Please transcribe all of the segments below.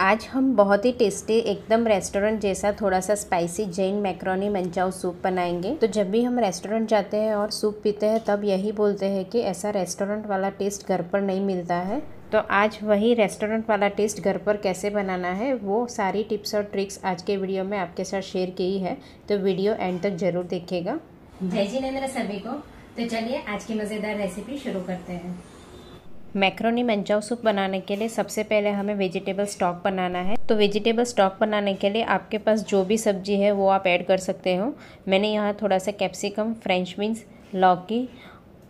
आज हम बहुत ही टेस्टी एकदम रेस्टोरेंट जैसा थोड़ा सा spicy Jain macaroni manchow soup बनाएंगे। तो जब भी हम रेस्टोरेंट जाते हैं और सूप पीते हैं तब यही बोलते हैं कि ऐसा रेस्टोरेंट वाला टेस्ट घर पर नहीं मिलता है। तो आज वही रेस्टोरेंट वाला टेस्ट घर पर कैसे बनाना है वो सारी टिप्स और ट्रिक्स आज के वीडियो में आपके साथ शेयर की है, तो वीडियो एंड तक जरूर देखिएगा। जय जिनेंद्र सभी को। तो चलिए आज की मज़ेदार रेसिपी शुरू करते हैं। मैक्रोनी मंचाओ सूप बनाने के लिए सबसे पहले हमें वेजिटेबल स्टॉक बनाना है। तो वेजिटेबल स्टॉक बनाने के लिए आपके पास जो भी सब्जी है वो आप ऐड कर सकते हो। मैंने यहाँ थोड़ा सा कैप्सिकम, फ्रेंच बीन्स, लौकी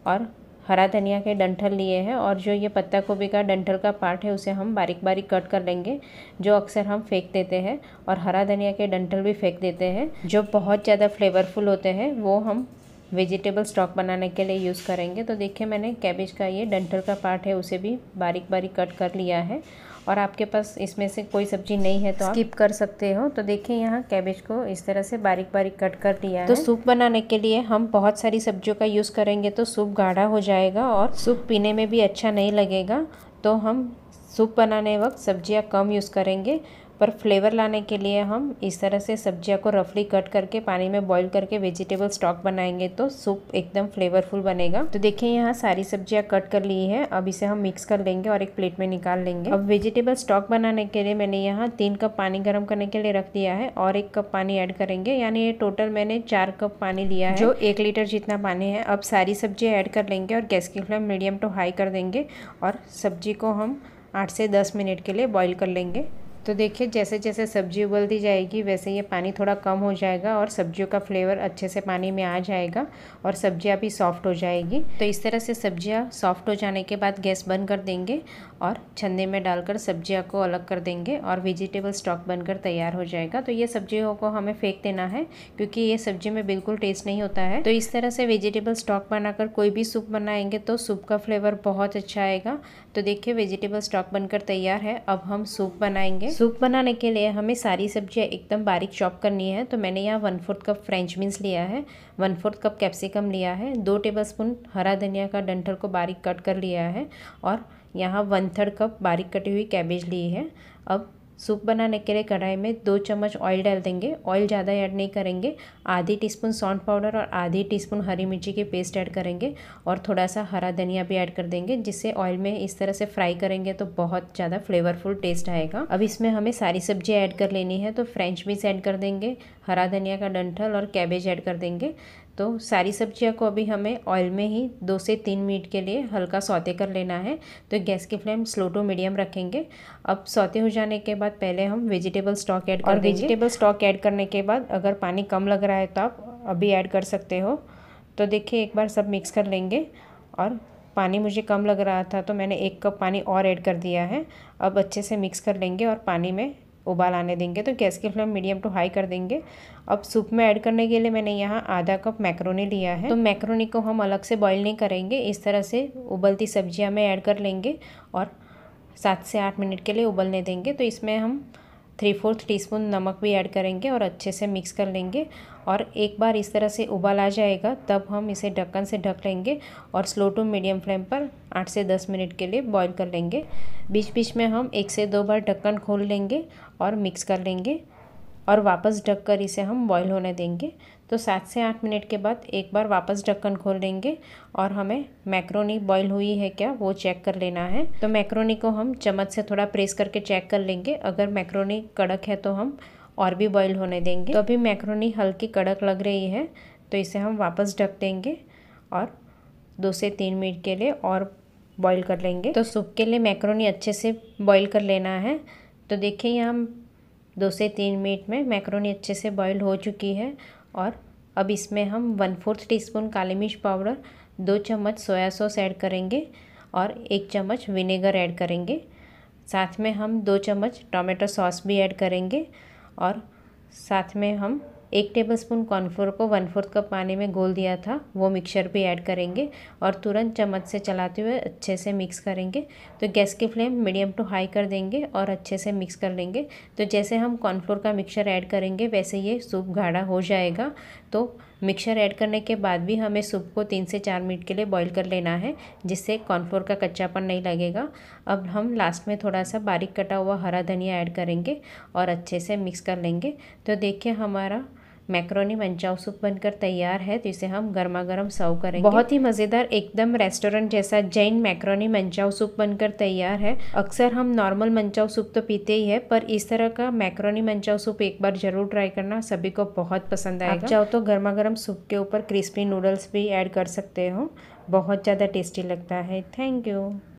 और हरा धनिया के डंठल लिए हैं, और जो ये पत्ता गोभी का डंठल का पार्ट है उसे हम बारीक बारीक कट कर लेंगे, जो अक्सर हम फेंक देते हैं। और हरा धनिया के डंठल भी फेंक देते हैं, जो बहुत ज़्यादा फ्लेवरफुल होते हैं, वो हम वेजिटेबल स्टॉक बनाने के लिए यूज़ करेंगे। तो देखिए मैंने कैबेज का ये डंठल का पार्ट है उसे भी बारीक बारीक कट कर लिया है, और आपके पास इसमें से कोई सब्जी नहीं है तो आप स्किप कर सकते हो। तो देखिए यहाँ कैबेज को इस तरह से बारीक बारीक कट कर लिया है। तो सूप बनाने के लिए हम बहुत सारी सब्जियों का यूज़ करेंगे तो सूप गाढ़ा हो जाएगा और सूप पीने में भी अच्छा नहीं लगेगा। तो हम सूप बनाने वक्त सब्जियाँ कम यूज़ करेंगे, पर फ्लेवर लाने के लिए हम इस तरह से सब्जियां को रफली कट करके पानी में बॉईल करके वेजिटेबल स्टॉक बनाएंगे तो सूप एकदम फ्लेवरफुल बनेगा। तो देखिए यहाँ सारी सब्जियां कट कर ली है। अब इसे हम मिक्स कर लेंगे और एक प्लेट में निकाल लेंगे। अब वेजिटेबल स्टॉक बनाने के लिए मैंने यहाँ 3 कप पानी गर्म करने के लिए रख दिया है और 1 कप पानी ऐड करेंगे, यानी ये टोटल मैंने 4 कप पानी लिया है, जो 1 लीटर जितना पानी है। अब सारी सब्जियाँ ऐड कर लेंगे और गैस की फ्लेम मीडियम टू हाई कर देंगे और सब्जी को हम 8 से 10 मिनट के लिए बॉईल कर लेंगे। तो देखिए जैसे जैसे सब्जी उबलती जाएगी वैसे ये पानी थोड़ा कम हो जाएगा और सब्जियों का फ्लेवर अच्छे से पानी में आ जाएगा और सब्जियां भी सॉफ्ट हो जाएगी। तो इस तरह से सब्जियां सॉफ्ट हो जाने के बाद गैस बंद कर देंगे और छन्ने में डालकर सब्जियां को अलग कर देंगे और वेजिटेबल स्टॉक बनकर तैयार हो जाएगा। तो ये सब्जियों को हमें फेंक देना है क्योंकि ये सब्जी में बिल्कुल टेस्ट नहीं होता है। तो इस तरह से वेजिटेबल स्टॉक बनाकर कोई भी सूप बनाएंगे तो सूप का फ्लेवर बहुत अच्छा आएगा। तो देखिए वेजिटेबल स्टॉक बनकर तैयार है। अब हम सूप बनाएंगे। सूप बनाने के लिए हमें सारी सब्जियाँ एकदम बारीक चॉप करनी है। तो मैंने यहाँ 1/4 कप फ्रेंच बीन्स लिया है, 1/4 कप कैप्सिकम लिया है, 2 टेबलस्पून हरा धनिया का डंठल को बारीक कट कर लिया है और यहाँ 1/3 कप बारीक कटी हुई कैबेज ली है। अब सूप बनाने के लिए कढ़ाई में 2 चम्मच ऑयल डाल देंगे। ऑयल ज़्यादा ऐड नहीं करेंगे, आधी टीस्पून सौंठ पाउडर और आधी टीस्पून हरी मिर्ची की पेस्ट ऐड करेंगे और थोड़ा सा हरा धनिया भी ऐड कर देंगे, जिससे ऑयल में इस तरह से फ्राई करेंगे तो बहुत ज़्यादा फ्लेवरफुल टेस्ट आएगा। अब इसमें हमें सारी सब्जियाँ ऐड कर लेनी है। तो फ्रेंच बीन्स ऐड कर देंगे, हरा धनिया का डंठल और कैबेज ऐड कर देंगे। तो सारी सब्जियों को अभी हमें ऑयल में ही 2 से 3 मिनट के लिए हल्का सौते कर लेना है। तो गैस की फ्लेम स्लो टू मीडियम रखेंगे। अब सौते हो जाने के बाद पहले हम वेजिटेबल स्टॉक ऐड कर देंगे। वेजिटेबल स्टॉक ऐड करने के बाद अगर पानी कम लग रहा है तो आप अभी ऐड कर सकते हो। तो देखिए एक बार सब मिक्स कर लेंगे और पानी मुझे कम लग रहा था तो मैंने 1 कप पानी और ऐड कर दिया है। अब अच्छे से मिक्स कर लेंगे और पानी में उबाल आने देंगे। तो गैस की फ्लेम मीडियम टू हाई कर देंगे। अब सूप में ऐड करने के लिए मैंने यहाँ 1/2 कप मैक्रोनी लिया है। तो मैक्रोनी को हम अलग से बॉईल नहीं करेंगे, इस तरह से उबलती सब्जियाँ में ऐड कर लेंगे और 7 से 8 मिनट के लिए उबलने देंगे। तो इसमें हम 3/4 टीस्पून नमक भी ऐड करेंगे और अच्छे से मिक्स कर लेंगे और एक बार इस तरह से उबाल आ जाएगा तब हम इसे ढक्कन से ढक लेंगे और स्लो टू मीडियम फ्लेम पर 8 से 10 मिनट के लिए बॉईल कर लेंगे। बीच बीच में हम 1 से 2 बार ढक्कन खोल लेंगे और मिक्स कर लेंगे और वापस ढक कर इसे हम बॉईल होने देंगे। तो 7 से 8 मिनट के बाद एक बार वापस ढक्कन खोल देंगे और हमें मैक्रोनी बॉईल हुई है क्या वो चेक कर लेना है। तो मैक्रोनी को हम चम्मच से थोड़ा प्रेस करके चेक कर लेंगे। अगर मैक्रोनी कड़क है तो हम और भी बॉईल होने देंगे। तो अभी मैक्रोनी हल्की कड़क लग रही है तो इसे हम वापस ढक देंगे और 2 से 3 मिनट के लिए और बॉईल कर लेंगे। तो सूप के लिए मैक्रोनी अच्छे से बॉईल कर लेना है। तो देखिए यहाँ 2 से 3 मिनट में मैक्रोनी अच्छे से बॉईल हो चुकी है और अब इसमें हम 1/4 टीस्पून काली मिर्च पाउडर, 2 चम्मच सोया सॉस ऐड करेंगे और 1 चम्मच विनेगर ऐड करेंगे। साथ में हम 2 चम्मच टोमेटो सॉस भी ऐड करेंगे और साथ में हम 1 टेबलस्पून कॉर्नफ्लोर को 1/4 कप पानी में घोल दिया था वो मिक्सचर भी ऐड करेंगे और तुरंत चम्मच से चलाते हुए अच्छे से मिक्स करेंगे। तो गैस की फ्लेम मीडियम टू हाई कर देंगे और अच्छे से मिक्स कर लेंगे। तो जैसे हम कॉर्नफ्लोर का मिक्सचर ऐड करेंगे वैसे ये सूप गाढ़ा हो जाएगा। तो मिक्सचर ऐड करने के बाद भी हमें सूप को 3 से 4 मिनट के लिए बॉईल कर लेना है, जिससे कॉर्नफ्लोर का कच्चापन नहीं लगेगा। अब हम लास्ट में थोड़ा सा बारीक कटा हुआ हरा धनिया ऐड करेंगे और अच्छे से मिक्स कर लेंगे। तो देखिए हमारा मैक्रोनी मंचाव सूप बनकर तैयार है। तो इसे हम गर्मा गर्म सर्व करेंगे। बहुत ही मज़ेदार, एकदम रेस्टोरेंट जैसा जैन मैक्रोनी मंचाव सूप बनकर तैयार है। अक्सर हम नॉर्मल मंचाव सूप तो पीते ही है, पर इस तरह का मैक्रोनी मंचाव सूप एक बार ज़रूर ट्राई करना, सभी को बहुत पसंद आएगा। आप चाहो तो गर्मा गर्म सूप के ऊपर क्रिस्पी नूडल्स भी ऐड कर सकते हो, बहुत ज़्यादा टेस्टी लगता है। Thank you.